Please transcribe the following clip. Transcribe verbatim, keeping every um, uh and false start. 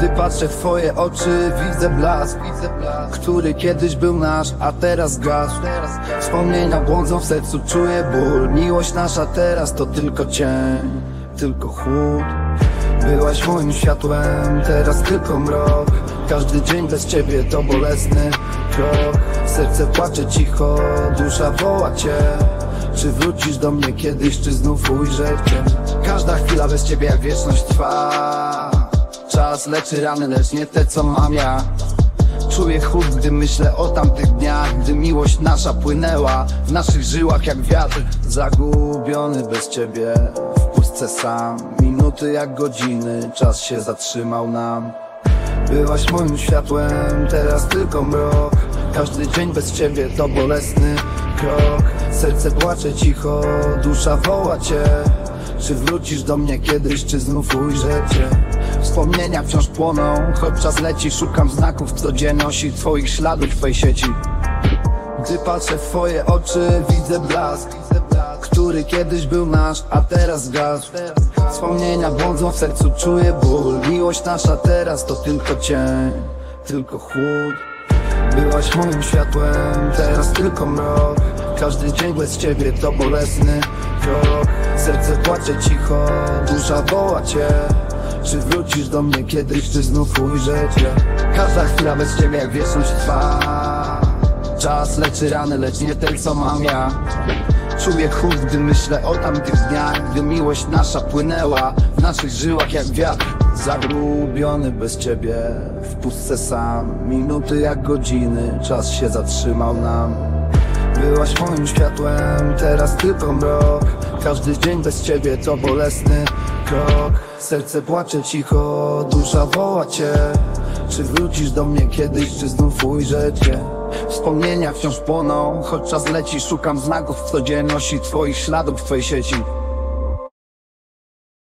Gdy patrzę w twoje oczy, widzę blask, który kiedyś był nasz, a teraz gasł. Wspomnienia błądzą w sercu, czuję ból. Miłość nasza teraz to tylko cień, tylko chłód. Byłaś moim światłem, teraz tylko mrok. Każdy dzień bez ciebie to bolesny krok. Serce płacze cicho, dusza woła cię. Czy wrócisz do mnie kiedyś, czy znów ujrzę cię? Każda chwila bez ciebie jak wieczność trwa. Czas leczy rany, lecz nie te, co mam ja. Czuję chłód, gdy myślę o tamtych dniach, gdy miłość nasza płynęła w naszych żyłach jak wiatr. Zagubiony bez ciebie, w pustce sam. Minuty jak godziny, czas się zatrzymał nam. Byłaś moim światłem, teraz tylko mrok. Każdy dzień bez ciebie to bolesny krok. Serce płacze cicho, dusza woła cię. Czy wrócisz do mnie kiedyś, czy znów ujrzę cię? Wspomnienia wciąż płoną, choć czas leci. Szukam znaków, co dzień nosi twoich śladów w twej sieci. Gdy patrzę w twoje oczy, widzę blask, który kiedyś był nasz, a teraz gasł. Wspomnienia błądzą w sercu, czuję ból. Miłość nasza teraz to tylko cień, tylko chłód. Byłaś moim światłem, teraz tylko mrok. Każdy dzień bez ciebie to bolesny krok. Serce płacze cicho, dusza woła cię. Czy wrócisz do mnie kiedyś, czy znów ujrzę cię? Każda chwila bez ciebie jak wieczność trwa. Czas leczy rany, lecz nie ten, co mam ja. Czuję chłód, gdy myślę o tamtych dniach, gdy miłość nasza płynęła w naszych żyłach jak wiatr. Zagubiony bez ciebie, w pustce sam. Minuty jak godziny, czas się zatrzymał nam. Byłaś moim światłem, teraz tylko mrok. Każdy dzień bez ciebie to bolesny krok. Serce płacze cicho, dusza woła cię. Czy wrócisz do mnie kiedyś, czy znów ujrzę cię? Wspomnienia wciąż płoną, choć czas leci. Szukam znaków w codzienności, twoich śladów w twojej sieci.